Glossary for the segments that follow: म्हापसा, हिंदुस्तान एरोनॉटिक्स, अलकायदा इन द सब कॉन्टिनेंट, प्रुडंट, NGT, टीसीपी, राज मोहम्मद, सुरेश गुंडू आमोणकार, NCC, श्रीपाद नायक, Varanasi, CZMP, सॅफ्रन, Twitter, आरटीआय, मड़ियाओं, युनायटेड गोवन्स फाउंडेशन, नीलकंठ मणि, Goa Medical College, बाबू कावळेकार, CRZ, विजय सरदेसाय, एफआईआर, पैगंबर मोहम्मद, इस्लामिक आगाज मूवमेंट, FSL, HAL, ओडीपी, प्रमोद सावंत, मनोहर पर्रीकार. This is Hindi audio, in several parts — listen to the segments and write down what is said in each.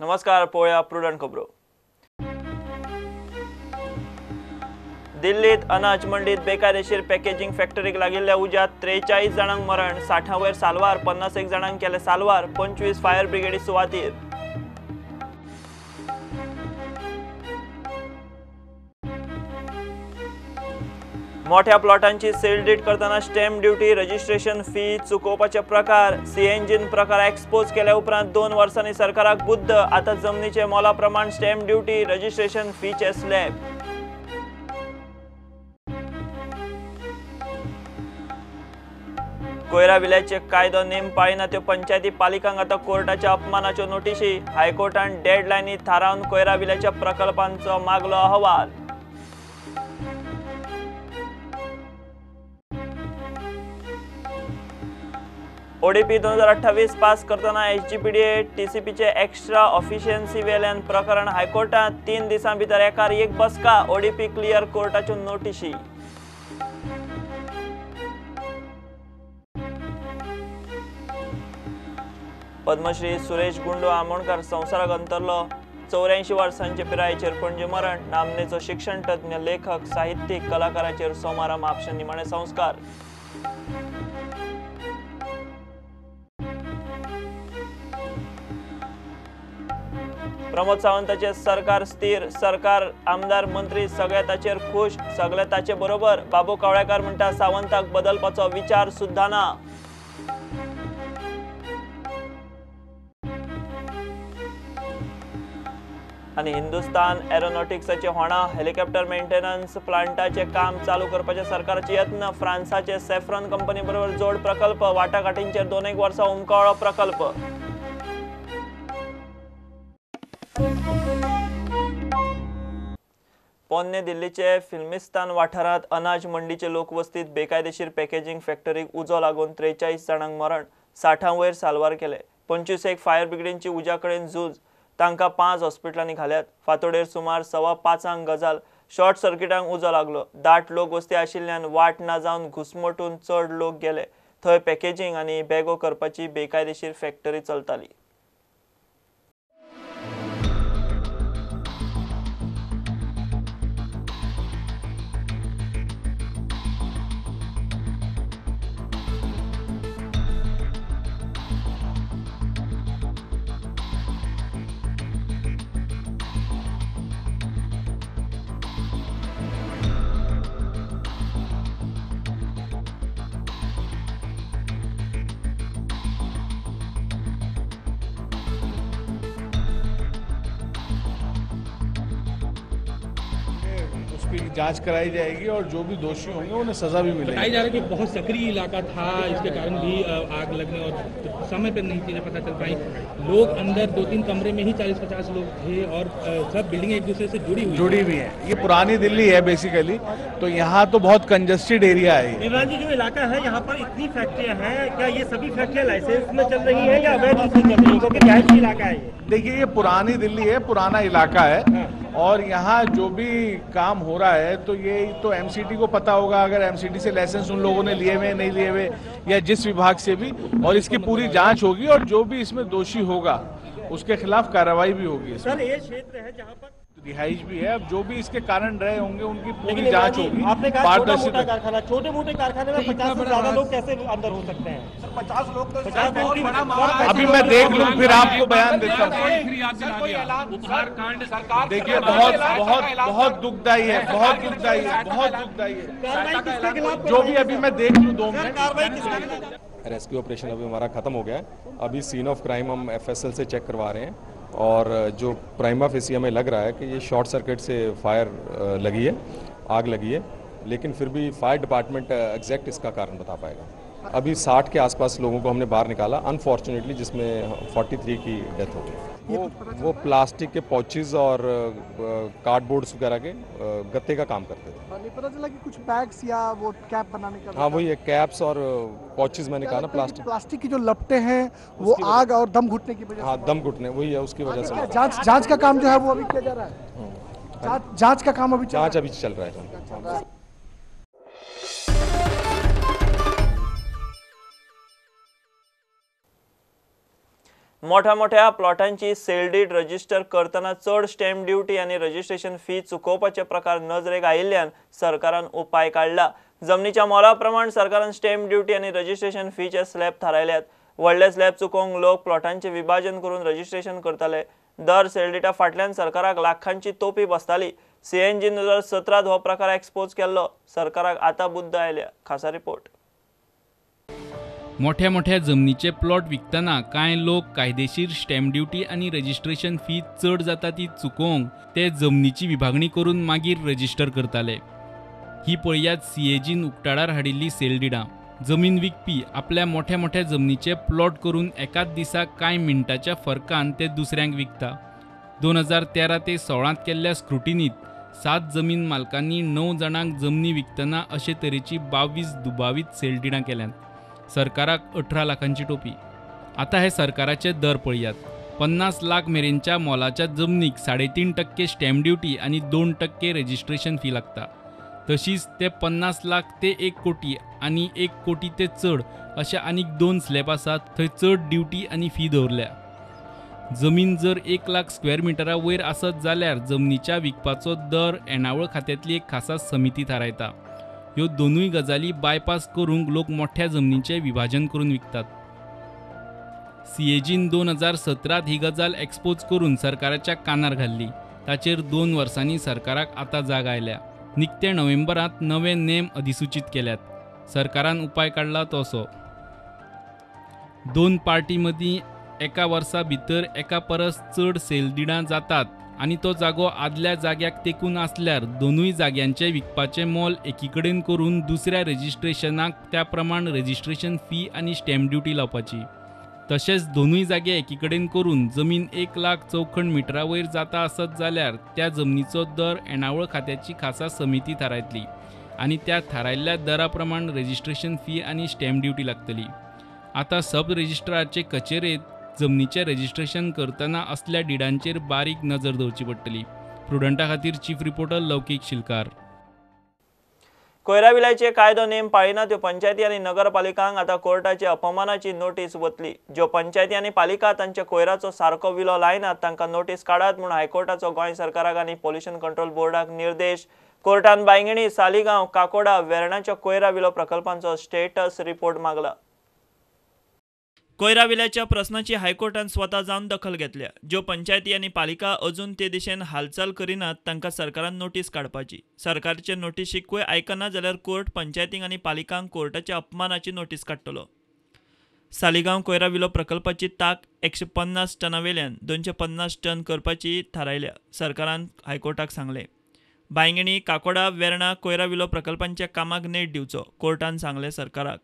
नमस्कार, पोया प्रुडंट खबरो। दिल्लीत अनाज मंडीत बेकायदेशीर पॅकेजिंग फॅक्टरीक लागिल्ल्या उज्यात 43 जाणांक मरण, 60 वयर साल्वार, 51 जाणांक केले साल्वार, 25 फायर ब्रिगेडी सुवातीर। मोठ्या प्लॉटांची सेल डीड करताना स्टॅम्प ड्युटी, रजिस्ट्रेशन फी चुकोवपाचे प्रकार, सीएनजीन प्रकार एक्सपोज केल्या उपरांत 2 वर्सांनी सरकाराक बुद्ध। आता जमनीचे मोला प्रमाण स्टॅम्प ड्युटी, रजिस्ट्रेशन फीचे स्लॅब। कोयरा विल्याचे कायदो नेम पाळना त्यो पंचायती पालिकांक आता कोर्टाच्या अपमानाच्यो नोटिशी, हायकोर्टान डेडलायनी थारावन कोयरा विल्याच्या प्रकल्पांचो मागलो अहवाल। ओडीपी 2028 पास करताना एचजीपीडीए टीसीपीचे एक्स्ट्रा ऑफिशियन्सी वेल्यान प्रकरण हायकोर्टात, 3 दिसां भितर एकार एक बसका, ओडीपी क्लियर कोर्टाच्यो नोटिशी। पद्मश्री सुरेश गुंडो आमोणकार संवसाराक अंतरलो, 84 वर्सांचे पिरायेचेर पणजे मरण। नामनेचो शिक्षण तज्ञ, लेखक, साहित्यीक, कलाकाराचेर सोमारा म्हापशे निमाणे संस्कार। प्रमोद सावंताचे सरकार स्थिर, सरकार, आमदार, मंत्री सगळे ताचेर खुश, सगळे ताचे बरोबर। बाबू कावळेकार म्हणटा सावंताक बदलपाचो विचार सुद्धा ना। आणि हिंदुस्तान एरोनॉटिक्सचे होणा हेलिकॉप्टर मेंटेनन्स प्लांटाचे काम चालू करपाचे सरकारचे यत्न, फ्रान्साचे सॅफ्रन कंपनी बरोबर जोड प्रकल्प, वाटाघाटींचेर 2-1 वर्सां उमकावळो प्रकल्प। पोन्ने दिल्लीचे फिल्मिस्तान वाठारात अनाज मंडीचे लोकवस्तीत बेकायदेशीर पॅकेजिंग फॅक्टरीक उजो लागून 43 जाणांक मरण, 60 वयर साल्वार केले, 25 फायर ब्रिगेडींची उज्याकडेन झूज, तांका 5 हॉस्पिटलांनी घाल्यात। फातोडेर सुमार 4:15 गजाल शॉर्ट सर्किटांक उजो लागलो, दाट लोक वस्ती आशिल्ल्यान वाट ना जावन घुसमटून चढ लोक गेले। थंय पॅकेजिंग आनी बॅगो करपाची बेकायदेशीर फॅक्टरी चलताली। जांच कराई जाएगी और जो भी दोषी होंगे उन्हें सजा भी मिलेगी। बताया जा रहा है कि बहुत सक्रिय इलाका था, इसके कारण भी आग लगने और समय पर नहीं चीजें पता चल पाई। लोग अंदर 2-3 कमरे में ही 40-50 लोग थे और सब बिल्डिंग एक दूसरे से जुड़ी हुई है। ये पुरानी दिल्ली है बेसिकली, तो यहाँ तो बहुत कंजस्टेड एरिया है। निर्मल जी, जो इलाका है यहाँ पर इतनी फैक्ट्रियाँ हैं, क्या ये सभी फैक्ट्रियाँ लाइसेंस में चल रही है या अवैध रूप से चल रही है, क्योंकि जायज इलाका है? देखिए, ये पुरानी दिल्ली है, पुराना इलाका है और यहाँ जो भी काम हो रहा है तो ये तो एमसीटी को पता होगा, अगर एमसीटी से लाइसेंस उन लोगों ने लिए हुए नहीं लिए हुए या जिस विभाग से भी, और इसकी पूरी जांच होगी और जो भी इसमें दोषी होगा उसके खिलाफ कार्रवाई भी होगी। सर, ये क्षेत्र है जहाँ पर रिहाइश भी है, अब जो भी इसके कारण रहे होंगे उनकी पूरी जांच होगी। आपने कहा छोटे मोटे कारखाने में 50 से ज्यादा लोग कैसे अंदर हो सकते हैं? सर, 50 लोग तो 50 अभी मैं देख लूं, फिर आपको बयान देता हूँ। देखिए, बहुत दुखदायी है, जो भी अभी मैं देख लूँ। 2 मिनट। रेस्क्यू ऑपरेशन अभी हमारा खत्म हो गया है, अभी सीन ऑफ क्राइम हम FSL से चेक करवा रहे हैं और जो प्राइमा फेसी हमें लग रहा है कि ये शॉर्ट सर्किट से फायर लगी है, आग लगी है, लेकिन फिर भी फायर डिपार्टमेंट एग्जैक्ट इसका कारण बता पाएगा। अभी 60 के आसपास लोगों को हमने बाहर निकाला, अनफॉर्चुनेटली जिसमें 43 की डेथ हो गई। वो प्लास्टिक के पॉचेस और कार्डबोर्ड्स वगैरह के गत्ते का काम करते थे। पता चला कि कुछ बैग्स या वो कैप बनाने का। हाँ, वही कैप्स और पॉचेस, मैंने कहा ना प्लास्टिक की जो लपटे हैं वो आग और दम घुटने की वजह से। हाँ, दम घुटने वही है, उसकी वजह से। जाँच का काम जो है वो अभी किया जा रहा है, जाँच का काम अभी चल रहा है। मोठ्या मोठ्या प्लॉटांची सेल डीड रजिस्टर करताना चढ स्टॅम्प ड्युटी आणि रजिस्ट्रेशन फी चुकोवपाचे प्रकार नजरेक आयिल्ल्यान सरकारान उपाय काढला। जमनीच्या मोलाप्रमाण सरकारान स्टॅम्प ड्युटी आणि रजिस्ट्रेशन फीचे स्लॅब थारायल्यात। व्हडले स्लॅब चुकोवंक लोक प्लॉटांचे विभाजन करून रजिस्ट्रेशन करताले। दर सेल डीटा फाटल्यान सरकाराक लाखांची टोपी बसताली। सीएनजी 2017 हो प्रकार एक्सपोज केल्लो। सरकाराक आता बुद्ध आयल्या। खासा रिपोर्ट। मोठ्या मोठ्या जमनीचे प्लॉट विकतना कांय लोक कायदेशीर स्टॅम्प ड्युटी आणि रजिस्ट्रेशन फी चढ जाता ती चुकोवंक ते जमनीची विभागणी करून मागीर रजिस्टर करताले। ही पळयात सीएजीन उक्ताडार हाडिल्ली सेल डीडा। जमीन विकपी आपल्या मोठ्या मोठ्या जमनीचे प्लॉट करून एकाच दिसा कांय मिनटाच्या फरकान ते दुसऱ्यांक विकता। 2013 ते 2016 केल्ल्या स्क्रुटिनीत 7 जमीन मालकांनी 9 जाणांक जमनी विकतना अशे तरेची 22 दुबावीत सेल डीडां केल्यात। सरकाराक 18 लाखांची टोपी। आता हे सरकाराचे दर पळयात। 50 लाख मेरेनच्या मोलाच्या जमनीक 3.5% स्टॅम्प ड्युटी आणि 2% रजिस्ट्रेशन फी लागता। तशीच ते 50 लाख ते 1 कोटी आणि 1 कोटी ते चढ अशा अनेक 2 स्लॅब आसात थंय चढ ड्युटी आणि फी दवरल्या। जमीन जर 1 लाख स्क्वेअर मिटरा वयर आसत जाल्यार जमनीच्या विकपाचो दर एणावळ खात्यातली एक खासा समिती थारायता। ह्यो दोनूय गजाली बायपास करूंक लोक मोठ्या जमनीचे विभाजन करून विकतात। सीएजीन 2017 ही गजाल एक्सपोज करून सरकाराच्या कानार घाल्ली। ताचेर 2 वर्सांनी सरकाराक आता जाग आयल्या। निकते नोव्हेंबरांत नवे नेम अधिसूचित केल्यात। सरकारान उपाय काढला तसो 2 पार्टी मदीं एका वर्सा भितर एका परस चढ सेल डीडां जातात आणि तो जागो आदल्या जाग्याक तेकून असल्यार दोनूय जाग्यांचे विकपाचे मोल एकीकडेन करून दुसऱ्या रजिस्ट्रेशनाक त्या प्रमाण रजिस्ट्रेशन फी आणि स्टॅम्प ड्युटी लावपाची। तशेंच दोनूय जागे एकीकडेन करून जमीन 1 लाख चौखण मिटरा वयर जाता आसत जाल्यार त्या जमनीचो दर एणावळ खात्याची खासा समिती थारायतली आणि त्या थारायल्ल्या दरा प्रमाण रजिस्ट्रेशन फी आणि स्टॅम्प ड्युटी लागतली। आता सब रजिस्ट्रारचे कचेरेत जमनीचे रजिस्ट्रेशन करताना असल्या डीडांचेर बारीक नजर दवरची पडटली। प्रुडंटा खातीर चीफ रिपोर्टर लौकिक शिलकार। कोयरा विलायचे कायदो नेम पाळिना त्यो पंचायती आणि नगरपालिकांक आता कोर्टाची अपमानाची नोटीस वतली। ज्यो पंचायती आणि पालिका तांच्या कोयराचो सारको विलो लायनात तांकां नोटीस काढात म्हूण हायकोर्टाचो गोंय सरकाराक आणि पॉल्युशन कंट्रोल बोर्डाक निर्देश। कोर्टान बांयगिणी, सालिगांव, काकोडा, वेर्णाच्या कोयरा विलो प्रकल्पांचो स्टेटस रिपोर्ट मागला। कोयरा विल्याच्या प्रश्नाची हायकोर्टान स्वता जावन दखल घेतल्या। ज्यो पंचायती आणि पालिका अजून ते दिशेन हालचाल करिनात तांकां सरकारान नोटीस काडपाची। सरकारचे नोटीशीकूय आयकना जाल्यार कोर्ट पंचायतींक आणि पालिकांक कोर्टाच्या अपमानाची नोटीस काडटलो। सालिगांव कोयरा विलो प्रकल्पाची ताक 150 टना वेल्यान 250 टन करपाची थारायल्या। सरकारान हायकोर्टाक सांगले बांयगिणी, काकोडा, वेर्णा कोयरा विलो प्रकल्पांच्या कामाक नेट दिवचो। कोर्टान सांगले सरकाराक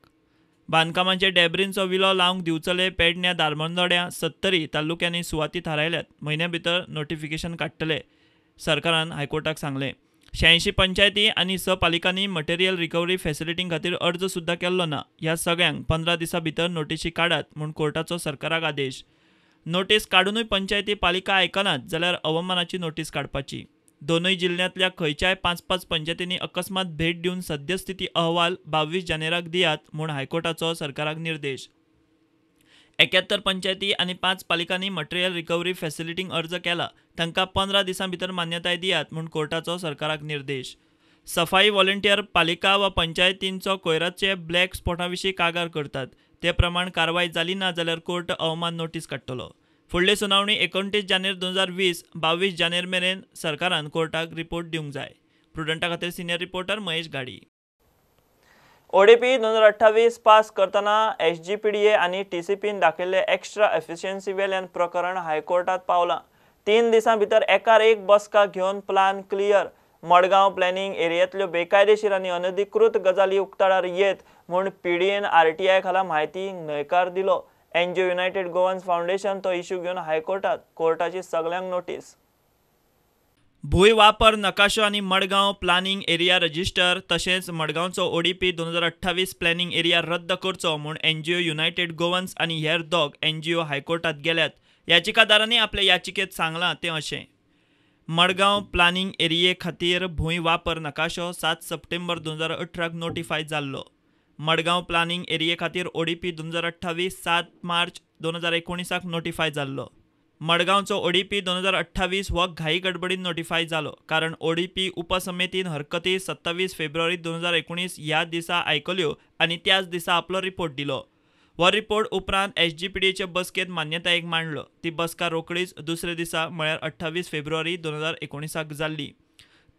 बांधकामांचे डेब्रिनचो विलो लावंक दिवचले। पेडण्या, धारमंदोड्या, सत्तरी तालुक्यांनी सुवाती थारायल्यात। म्हयन्या भितर नोटिफिकेशन काडटले। सरकारान हायकोर्टाक सांगले 86 पंचायती आनी 6 पालिकांनी मटेरियल रिकवरी फॅसिलिटी खातीर अर्ज सुद्दां केल्लो ना। ह्या सगळ्यांक 15 दिसां भितर नोटीशी काडात म्हूण कोर्टाचो सरकाराक आदेश। नोटीस काडूनय पंचायती पालिका आयकनात जाल्यार अवमानाची नोटीस काडपाची। दोनूय जिल्ह्यांतल्या खंयच्याय 5-5 पंचायतींनी अकस्मात भेट दिवन सद्यस्थिती अहवाल 22 जानेराक दियात म्हूण हायकोर्टाचो सरकाराक निर्देश। 71 पंचायती आनी 5 पालिकांनी मटेरियल रिकवरी फॅसिलिटींक अर्ज केला। तांकां 15 दिसां भितर मान्यताय दियात म्हूण कोर्टाचो सरकाराक निर्देश। सफाई व्हॉलंटियर पालिका वा पंचायतींचो कोयराचे ब्लॅक स्पॉटा विशीं कागार करतात। ते प्रमाण कारवाय जाली ना जाल्यार कोर्ट अवमान नोटीस काडटलो। फुडली सुनावणी 29 जानेर 2020 22 जानेर मेरेन सरकारान कोर्टाक रिपोर्ट दिवंक जाय। प्रुडंटा खातीर सिनियर रिपोर्टर महेश गाडी। ओडीपी 2028 पास करताना एसजीपीडीए आनी टीसीपीन दाखयल्ले एक्स्ट्रा एफिशियन्सी वेल्यान प्रकरण हायकोर्टात पावलां। 3 दिसां भितर एकार एक बसका घेवन प्लान क्लियर। मडगांव प्लॅनिंग एरियांतल्यो बेकायदेशीर आनी अनधिकृत गजाली उक्ताडार येत म्हूण पीडीएन आरटीआय खाला म्हायती न्हयकार दिलो। एनजीओ युनायटेड गोवन्स फाउंडेशन तो इश्यू घेवन हायकोर्टात। कोर्टाची सगळ्यांक नोटीस। भूंय वापर नकाशो आनी मडगांव प्लॅनिंग एरिया रजिस्टर तशेंच मडगांवचो ओडीपी 2028 प्लॅनिंग एरिया रद्द करचो म्हूण एनजीओ युनायटेड गोवन्स आनी हेर 2 एनजीओ हायकोर्टात गेल्यात। याचिकादारांनी आपले याचिकेत सांगलां तें अशें मडगांव प्लॅनिंग एरिये खातीर भूंय वापर नकाशो 7 सप्टेंबर 2018 नोटिफाय जाल्लो। मडगांव प्लानिंग एरिये खातीर ओडीपी 2028 7 मार्च 2019 नोटिफाय जाल्लो। मडगांवचो ओडीपी 2028 हो घाई गडबडीन नोटिफाय जालो, कारण ओडीपी उपसमितीन हरकती 27 फेब्रुवारी 2019 ह्या दिसा आयकल्यो आनी त्याच दिसा आपलो रिपोर्ट दिलो। हो रिपोर्ट उपरांत एसजीपीडीचे बसकेत मान्यतायेक मांडलो। ती बसका रोकडीच दुसरे दिसा म्हळ्यार 28 फेब्रुवारी 2019 जाल्ली।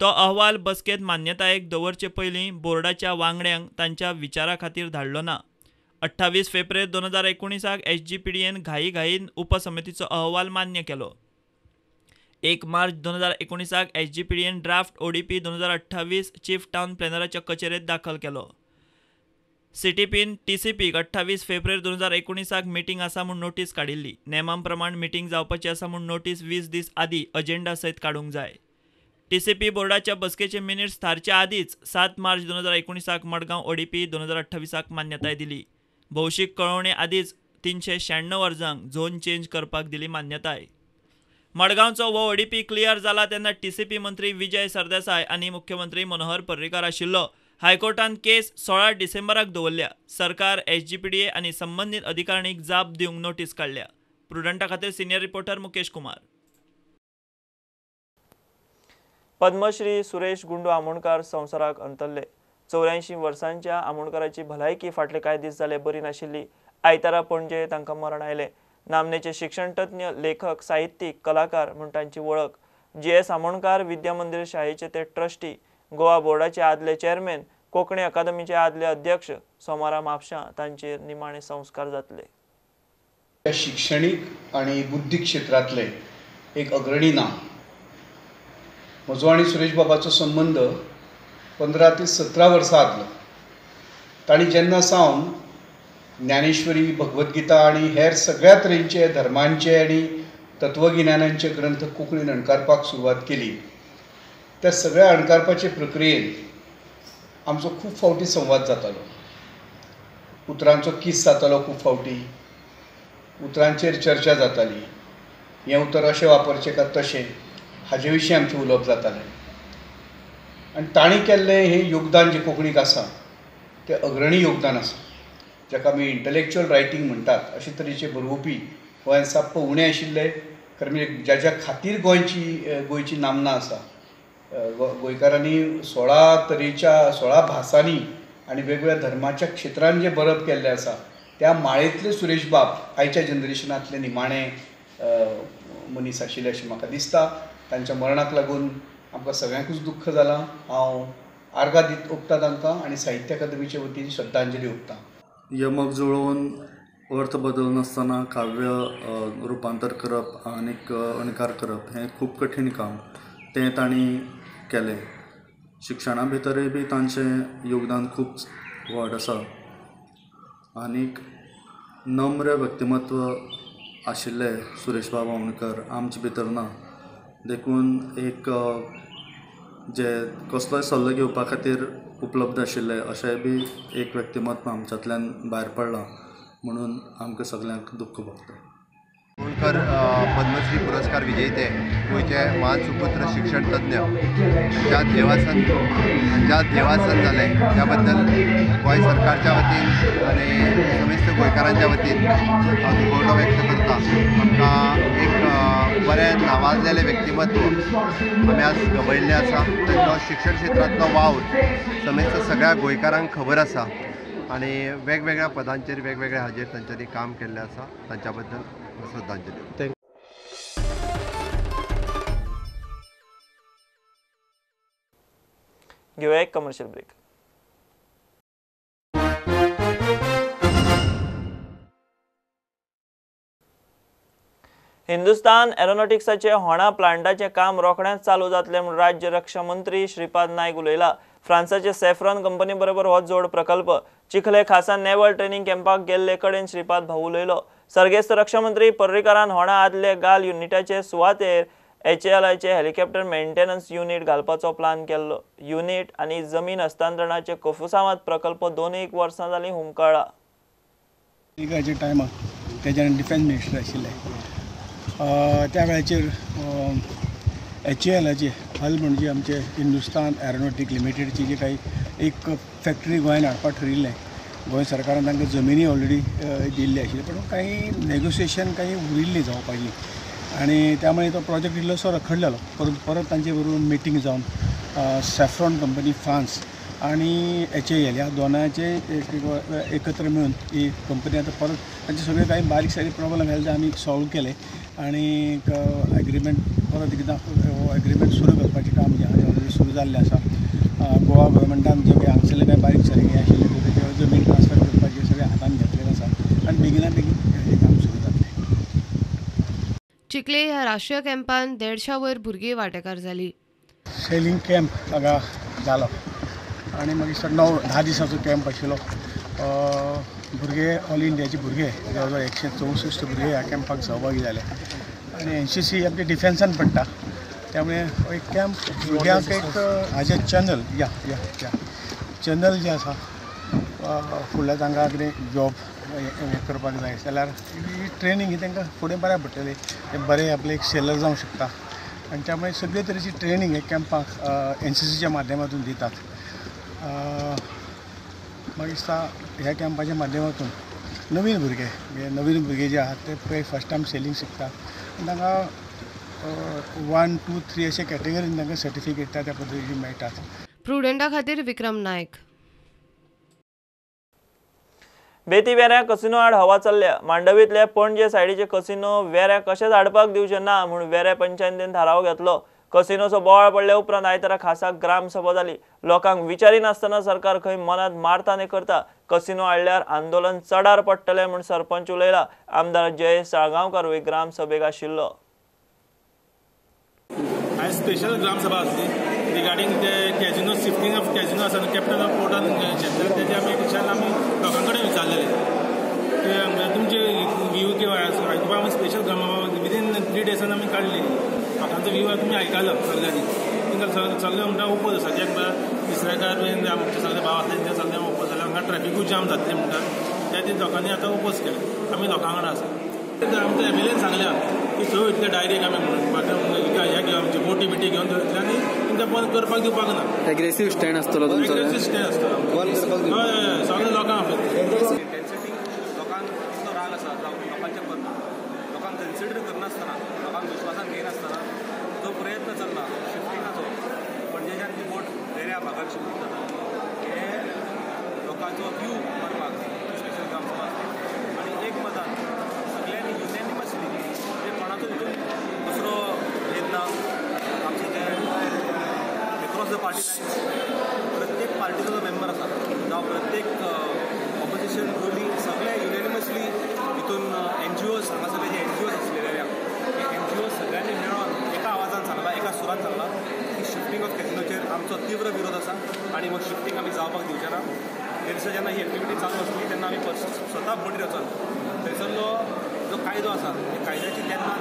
तो अहवाल बसकेत मान्यतायेक दवरचे पयलीं बोर्डाच्या वांगड्यांक तांच्या विचारा खातीर धाडलो ना। 28 फेब्रुवारी 2019 एसजीपीडीएन घाईघाईन उपसमितीचो अहवाल मान्य केलो। 1 मार्च 2019 SGPDN draft ओडीपी 2028 chief town प्लॅनराच्या कचेरेत दाखल केलो। सीटीपीन टीसीपीक 28 फेब्रुवारी 2019 मिटींग आसा म्हूण नोटीस काडिल्ली। नेमा प्रमाण मिटींग जावपाची आसा म्हूण नोटीस 20 दीस आदी अजेंडा सयत काडूंक जाय। टीसीपी बोर्डाच्या बसकेचे मिनिट्स थारच्या आदींच 7 मार्च 2019 मडगांव ओडीपी 2028 मान्यताय दिली। भौशीक कळवणे आदीच 396 अर्जांक झोन चेंज करपाक दिली मान्यताय। मडगांवचो हो ओडीपी क्लियर जाला तेन्ना टीसीपी मंत्री विजय सरदेसाय आनी मुख्यमंत्री मनोहर पर्रीकार आशिल्लो। हायकोर्टान केस 16 डिसेंबराक दवरल्या। सरकार एसजीपीडीए आनी संबंधित अधिकाऱ्यांक जाप दिवंक नोटीस काडल्या। प्रुडंटा खातीर सिनियर रिपोर्टर मुकेश कुमार। पद्मश्री सुरेश गुंडू आमोणकार संवसाराक अंतरले। 84 वर्सांच्या आमोणकाराची भलायकी फाटले कांय दीस जाले बरी नाशिल्ली। आयतारा पणजे तांकां मरण आयले। नामनेचे शिक्षणतज्ञ, लेखक, साहित्यीक, कलाकार म्हूण तांची वळख। GS आमोणकार विद्या मंदिर शाळेचे ते ट्रस्टी, गोवा बोर्डाचे आदले चेअरमॅन, कोंकणी अकादमीचे आदले अध्यक्ष। सोमारा म्हापशा तांचेर निमाणे संस्कार जातले। शिक्षणीक आनी बुद्धी क्षेत्रांतले एक अग्रणी नाम। म्हजो आनी सुरेश बाबाचो संबंध 15 ते 17 वर्सां आदलो। ताणी जेन्ना सावन ज्ञानेश्वरी, भगवद्गीता आनी हेर सगळ्या तरेचे धर्मांचे आनी तत्वगिन्यानांचे ग्रंथ कोंकणीन अणकारपाक सुरवात केली। त्या सगळ्या अणकारपाचे प्रक्रियेंत आमचो खूब फावटी संवाद जातालो। उतरांचो किस जातालो खूब फावटी, उतरांचेर चर्चा जाताली। हें उतर अशें वापरचें का तशें, हाजे विशीं आमचें उलोवप जातालें। आनी ताणी केल्लें हें योगदान जें कोंकणीक आसा तें अग्रणी योगदान आसा, जाका आमी इंटलेक्च्युअल रायटींग म्हणटात। अशे तरेचे बरोवपी गोंयांत साप्प उणें आशिल्ले, कारण म्हणजे ज्याच्या खातीर गोंयची नामना आसा। गोंयकारांनी 16 भासांनी आनी वेगवेगळ्या धर्माच्या क्षेत्रांत जें बरप केल्लें आसा त्या माळेंतले सुरेश बाब आयच्या जनरेशनांतले निमाणे मनीस आशिल्ले अशें म्हाका दिसता। तांच्या मरणाक लागून आमकां सगळ्यांकूच दुख्ख जालां। हांव आर्गां दीत ओंपता तांकां आनी साहित्य अकादमीचे वतीन श्रद्धांजली ओंपता। यमक जुळोवन अर्थ बदलनासतना काव्य रुपांतर करप आनी अणकार करप हें खूब कठीण काम, तें तांणी केलें। शिक्षणा भितरय बी तांचें योगदान खूब व्हड आसा। आनीक नम्र व्यक्तिमत्व आशिल्ले सुरेश बाब आमोणकर आमचे भितर ना, देखून एक जे कसलोय सल्लो घेवपा खातीर उपलब्ध आशिल्ले अशें बी एक व्यक्तिमत्व आमच्यांतल्यान भायर पडलां, म्हणून आमकां सगळ्यांक दुख्ख भोगता। आमोणकर पद्मश्री पुरस्कार विजेते गोंयचे महान सुपुत्र शिक्षणतज्ञ, ज्या देवासन जाले त्या बद्दल गोंय सरकारच्या वतीन आनी समेस्त गोंयकारांच्या वतीन हांव गौरव व्यक्त करता। आमकां एक बरें नावाजलेले व्यक्तिमत्व आमी आज घबयल्लें आसा। तो शिक्षण क्षेत्रांतलो वावर समेत सगळ्या गोंयकारांक खबर आसा आनी वेगवेगळ्या पदांचेर वेगवेगळ्या हाजेर तांच्यांनी काम केल्लें आसा। तांच्या बद्दल श्रद्धांजली। घेवया एक कमर्शियल ब्रेक। हिंदुस्तान एरोनॉटिक्सचे होणा प्लांटाचे काम रोखडेच चालू जातले म्हूण राज्य रक्षा मंत्री श्रीपाद नायक उलयला। फ्रांसाचे सॅफ्रॉन कंपनी बरोबर हो जोड प्रकल्प। चिखले खासा नेव्हल ट्रेनिंग कॅम्पाक गेल्ले कडेन श्रीपाद भाऊ उलयलो। सर्गेस्त रक्षा मंत्री पर्रीकारान होणा आदले गाल युनिटाचे सुवातेर HALचे हेलिकॉप्टर मेंटेनन्स युनिट घालपाचो प्लान केल्लो। युनिट आनी जमीन हस्तांतरणाचे कोफुसांवात प्रकल्प 2-1 वर्सां जाली हुमकळा। डिफेन्स मिनिस्टर आशिल्ले त्या वेळाचेर HALचे हल म्हणजे आमचे हिंदुस्तान एरोनॉटिक्स लिमिटेडची जी काही एक फॅक्टरी गोंयांत हाडपाक ठरिल्लें गोय सरकारान तांकां जमिनी ऑलरेडी दिल्ली आशिल्ली, पण काही नेगोशिएशन काही उरिल्ली जावपाची आणि त्यामुळे तो प्रोजेक्ट इल्लोसो रखडलेलो, परंतु परत तांचे बरोबर मिटींग जावन सॅफ्रॉन कंपनी फ्रान्स आणि HAL ह्या दोनांचे एकत्र मिळून ही कंपनी आता परत तांचे सगळे काही बारीक सारीक प्रॉब्लेम आले ते आम्ही सॉल्व केले आणि एग्रीमेंट परत एकदा एग्रीमेंट सुरू करपाचे काम जे ऑलरेडी सुरू जाल्ले आसा। गोवा गव्हर्मेंटान जे काही हांगसरले काही बारीक सारीक आशिल्ले ते जमीन ट्रान्सफर करपाचे सगळे हातान घेतलेले आसा आणि बेगिना बेगीन हे काम सुरू जातले। चिखले ह्या राष्ट्रीय कॅम्पान 150 वयर भुरगीं वांटेकार जाली। सेलिंग कॅम्प हांगा जालो आणि मग सर 9-10 दिसांचो कॅम्प आशिल्लो। भुरगे ऑल इंडियाचे भुरगे जवळ जवळ 164 भुरगे ह्या कॅम्पाक सहभागी झाले आणि NCC आपली डिफेन्सान पडटा त्यामुळे एक कॅम्प भुरग्यांक एक हाजे चॅनल या या या चॅनल जे आसा फुडल्या तांकां कितें जॉब हे करपाक जाय जाल्यार ट्रेनिंग ही तांकां फुडें बऱ्या पडटली, ते बरे आपले एक सेलर जावंक शकता आणि त्यामुळे सगळे तरेची ट्रेनिंग हे कॅम्पाक NCCच्या माध्यमातून दितात। मागीर ह्या कॅम्पाच्या माध्यमातून नवीन भुरगे जे आहात ते पळय फर्स्ट टायम सेलिंग शिकता आनी तांकां 1, 2, 3 अशे कॅटेगरीन तांकां सर्टिफिकेट त्या पद्दतीन मेळटात। प्रुडंटा खातीर विक्रम नायक। बेती वेऱ्या कसिनो आड हवा चल्ल्या। मांडवीतले पणजे सायडीचे कसिनो वेऱ्या कशेंच आडपाक दिवचे ना म्हणून वेऱ्या पंचायतीन थाराव घेतलो। कसिनोचो बोवाळ पडले उपरांत आयतारा खासा ग्रामसभा जाली। लोकांक विचारिनासतना सरकार खंय मनात मारता ने करता। कसिनो हाडल्यार आंदोलन चडार पडटलें म्हूण सरपंच उलयला। आमदार जयेश साळगांवकार ग्रामसभेक आशिल्लो। आयज स्पेशल ग्रामसभा आसली regarding casino shifting of casino आसा कॅप्टन ऑफ पोर्टान तेजे आमी लोकां कडेन विचारलेले की तुमचे व्यू किंवा आमी स्पेशल ग्रामसभा विदीन 3 डेसान आमी काडली। आतांचो व्यू आमी आयकलो सगळ्यांनी सगळे म्हणटा ओपन आसा जे तिसरेकार बीन आमचे सगळे भाव आसले ते सगळे ओपन जाले हांगा ट्रॅफिकूच जाम जातले म्हणटा त्या लोकांनी आतां ओपोज केले। आमी लोकां वांगडा आसा। आमच्या MLAन सांगल्या की थंय वयतले डायरेक्ट आमी म्हणून आमची मोटी बिटी घेवन थंयतले आनी तांकां बंद करपाक दिवपाक ना। एग्रेसीव स्टँड आसतलो तुमचो। एग्रेसीव स्टँड आसतलो हय सगळे लोकां आपले प्रत्येक पार्टीचो जो मेंबर आसा जावं प्रत्येक ऑपोजिशन रुलींग सगळे युनिनिमसली हितून NGOज हांगासले जे NGOज आसलेले हे NGO सगळ्यांनी मेळोन एका आवाजान सांगला एका सुरान सांगला की शिफ्टिंग ऑफ कॅजिनोचेर आमचो तीव्र विरोध आसा आनी मग शिफ्टिंग आमी जावपाक दिवचे ना। थंयसर जेन्ना ही एक्टिविटी चालू आसली तेन्ना आमी स्वता बडी वचून थंयसरलो जो कायदो आसा त्या कायद्याची तेन्ना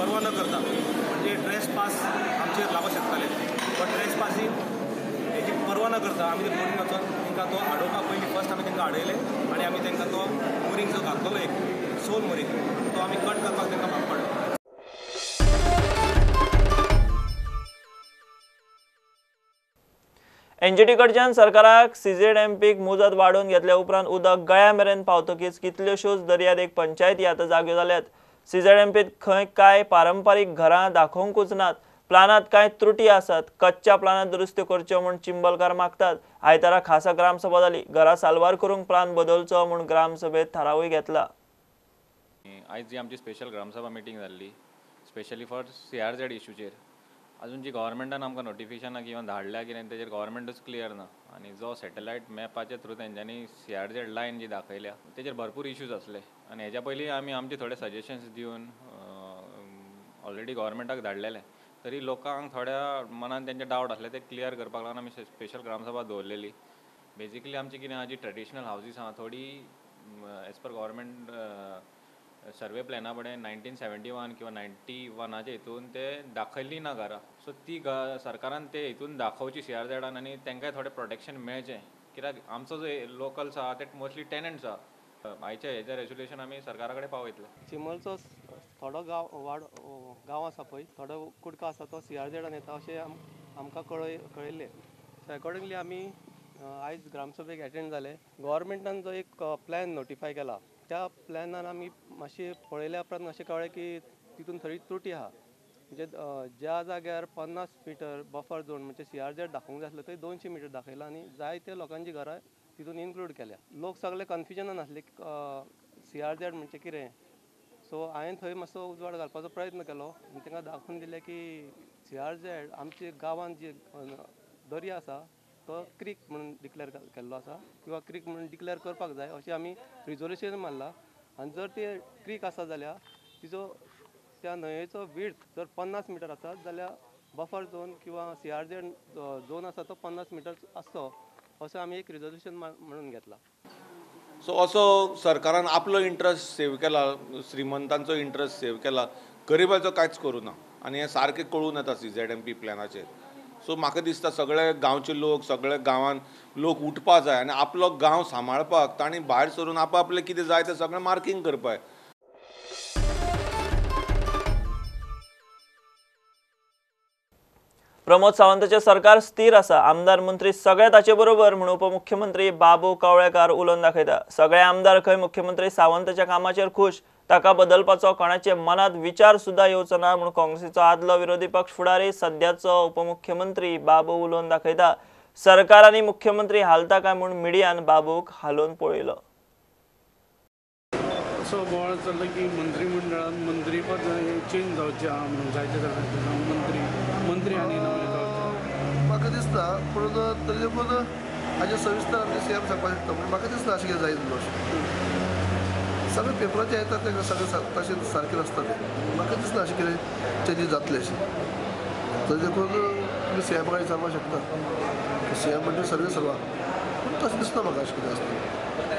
परवा न करता म्हणजे ट्रेसपास आमचेर लागूंक शकताले पण ट्रेसपासी हेची पर्वा न करता आमी ते बोरींग वचून तांकां तो आडोवपा पयलीं फर्स्ट आमी तांकां आडयले आनी आमी तांकां तो बोरींग जो घातलो एक सोल मोरींग तो आमी कट करपाक तांकां भाग पडलो। NGT कडच्यान सरकाराक CZMPक मुजत वाडोवन घेतल्या उपरांत उदक गळ्या मेरेन पावतकीच कितल्योश्योच दर्यादेग पंचायती आतां जाग्यो जाल्यात। CZMPत खंय कांय पारंपारीक घरां दाखोवंकूच नात। प्लानात काय त्रुटी आसात, कच्च्या प्लानात दुरुस्त्यो करच्यो म्हूण चिंबलकार मागतात। आयतारा खासा ग्रामसभा जाली। घरा सालवार करूंक प्लान बदलचो म्हूण ग्रामसभेत थारावूय घेतला। आयज जी आमची स्पेशल ग्रामसभा मिटींग जाल्ली स्पेशली फॉर CRZ इश्यूचेर अजून जी गव्हर्मेंटान आमकां नोटिफिकेशनाक किंवा धाडल्या कितें तेजेर गव्हर्मेंटूच क्लियर ना आनी जो सॅटेलायट मॅपाचे थ्रू तेंच्यांनी CRZ लायन जी दाखयल्या तेजेर भरपूर इश्यूज आसले आनी हेच्या पयलीं आमी आमचे थोडे सजेशन्स दिवन ऑलरेडी गव्हर्मेंटाक धाडलेले तरी लोकांक थोड्या मनान तेंचे डावट आसले ते क्लियर करपाक लागून आमी स्पेशल ग्रामसभा दवरलेली। बेजिकली आमची कितें आहा जी ट्रेडिशनल हावजीस आहा थोडी एज पर गव्हर्मेंट सर्वे प्लॅना कडेन 1971 किंवा 91चे हितून ते दाखयल्ली ना घरां सो ती सरकारान ते हितून दाखोवची CRZन आनी तेंकांय थोडें प्रोटेक्शन मेळचें कित्याक आमचो जो लोकल्स आहा ते मोस्टली टेनंट्स आहा। आयच्या हेजेर रेजुलेशन आमी सरकारा कडेन पावयतले। चिमलचो थोडो गांव आसा पळय थोडो कुडको आसा तो CRZन येता अशें आमकां कळयलें सो अकॉर्डिंगली आमी आज ग्रामसभेक एटेंड जाले गव्हर्मेंटान जो एक प्लॅन नोटिफाय केला त्या प्लॅनान आमी मातशें पळयल्या उपरांत अशें कळ्ळें की तितून थोडी त्रुटी आहा म्हणजे ज्या जाग्यार 50 मीटर बफर झोन म्हणजे CRZ दाखोवंक जाय आसलो थंय 200 मीटर दाखयला आनी जायत्या लोकांची घरां तितून इन्क्लूड केल्या. लोक सगळे कन्फ्युजनान आसले CRZ म्हणजे कितें, सो हांवें थंय मातसो उजवाड घालपाचो प्रयत्न केलो आनी तांकां दाखोवन दिलें की CRZ आमच्या गांवांत जे दर्या आसा तो क्रीक म्हणून डिक्लेअर केल्लो आसा किंवा क्रीक म्हणून डिक्लेअर करपाक जाय अशें आमी रिजोल्युशन मारला. आनी जर ते क्रीक आसा जाल्यार तिजो त्या न्हंयेचो विड्थ जर 50 मीटर आसा जाल्यार बफर झोन किंवा CRZ झोन आसा तो 50 मीटर आसचो असो आमी एक रिजोल्युशन म्हणून घेतला. सो असो सरकारान आपलो इंट्रस्ट सेव्ह केला, श्रीमंतांचो इंट्रस्ट सेव्ह केला, गरिबाचो कांयच करूं ना आनी हें सारकें कळून येता CZMP प्लॅनाचेर. सो म्हाका दिसता सगळे गांवचे लोक सगळे गांवान लोक उठपा जाय आनी आपलो गांव सांबाळपाक तांणी भायर सरून आपआपलें कितें जाय तें सगळें मार्किंग करपाक जाय. प्रमोद सावंताचें सरकार स्थिर आसा, आमदार मंत्री सगळे ताचे बरोबर म्हणून उपमुख्यमंत्री बाबू कवळेकार उलोवन दाखयता. सगळे आमदार खंय मुख्यमंत्री सावंताच्या कामाचेर खुश, ताका बदलपाचो कोणाचे मनात विचार सुद्धा येवचो ना म्हणून काँग्रेसीचो आदलो विरोधी पक्ष फुडारी सद्याचो उपमुख्यमंत्री बाबू उलोवन दाखयता. सरकार आनी मुख्यमंत्री हालता काय म्हूण मिडियान बाबूक हालोवन पळयलो. असो बोवाळ चल्लो की मंत्रिमंडळान मंत्रीपद चेंज जावचें आहा म्हणून जायते जाणां मंत्री आनी म्हाका दिसता पूण तरी पूण हाजे सविस्तर CM सांगपाक शकता पूण म्हाका दिसता अशें कितें जायत न्हू सगळे पेपराचे येता ते सगळे तशें सारकें आसता ते म्हाका दिसता अशें कितें चेंजीस जातले अशें तरी देखून तुमी CM कडेन विचारपाक शकता CM म्हणजे सगळें सर्वा पूण तशें दिसता म्हाका अशें कितें आसता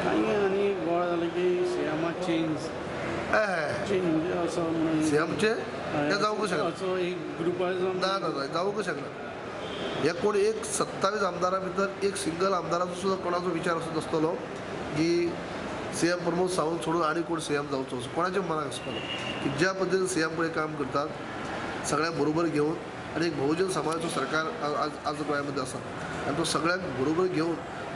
आनी आनी गोळ जालें की CMाक चेंज चेंज असो CMचे ते जावंक शकता ना ना जावंक शकना हे कोण एक 27 आमदारां भितर एक सिंगल आमदाराचो सुद्दां कोणाचो विचार असो नासतलो की CM प्रमोद सावंत सोडून आनी कोण CM जावचो असो कोणाच्या मनाक आसपाना की ज्या पद्दतीन CM कडेन काम करतात सगळ्यांक बरोबर घेवन आनी एक बहुजन समाजाचो सरकार आज गोंया मदीं आसा आनी तो सगळ्यांक बरोबर घेवन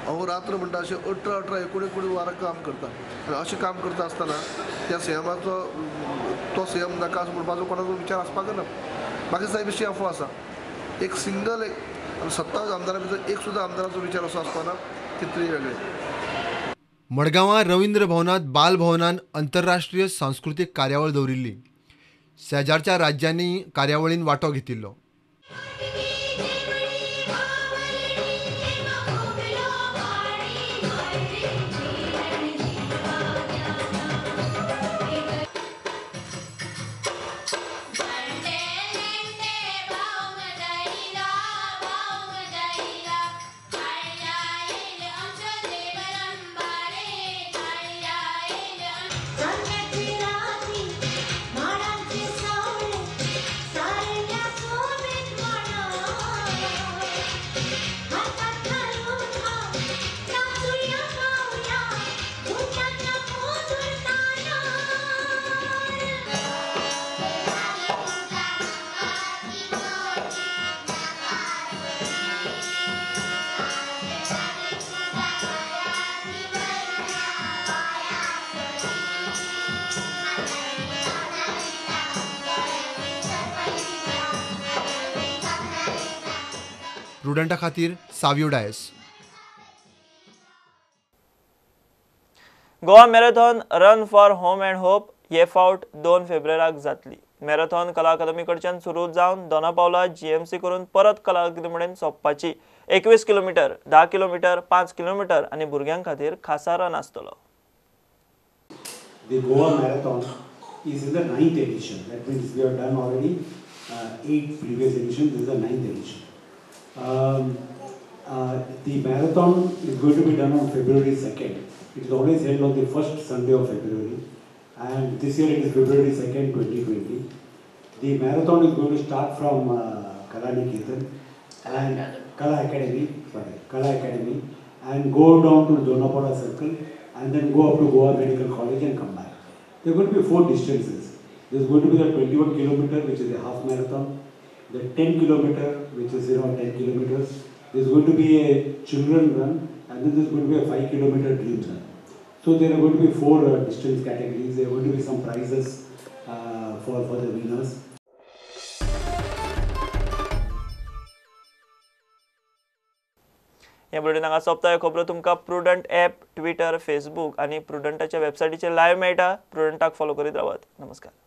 अहोरात्र म्हणटा अशें 18-19 वरां काम करता आनी अशें काम करता आसतना त्या CMाचो तो CM नाका असो म्हणपाचो कोणाचो विचार आसपाक ना. म्हाका साहेब विशीं अफवा आसा एक सिंगल एक 27 आमदारां भितर एक सुद्दां आमदाराचो विचार असो आसपाना की ते वेगळे. मडगांवां रवींद्र भवनांत बाल भवनान आंतरराष्ट्रीय सांस्कृतीक कार्यावळ दवरिल्ली. 1000च्या राज्यांनी कार्यावळीन वांटो घेतिल्लो. स्टुडंटा खातीर Savio Dias. Goa marathon run for home and hope हे फावट 2 फेब्रुवारीक जातली. मॅरेथॉन कला अकादमी कडच्यान सुरू जावन दोना पावला GMC करून परत कला अकादमी कडेन सोंपपाची. 21 किलोमीटर, 10 किलोमीटर, 5 किलोमीटर आनी भुरग्यां खातीर खासा रन आसतलो. The Goa marathon is in the 9th edition. That means we have done already 8 previous edition. This is the 9th edition. The marathon is going to be done on February 2nd. It is always held on the first Sunday of February, and this year it is February 2nd, 2020. The marathon is going to start from Kalanikethan and Kala Academy, and go down to Donapada Circle, and then go up to Goa Medical College and come back. There are going to be 4 distances. There is going to be the 21 kilometer, which is a half marathon. The 10 kilometer, which is 10 kilometers, There's going to be a children run, and then there's going to be a 5-kilometer dream run. So there are going to be 4 distance categories. There are going to be some prizes for the winners. या बुलेटिन हांगा सोंपता. ह्यो खबरो तुमकां प्रुडंट ॲप, ट्विटर, फेसबुक आणि प्रुडंटाच्या वेबसायटीचेर लायव्ह मेळटा. प्रुडंटाक फॉलो करीत रावात. नमस्कार.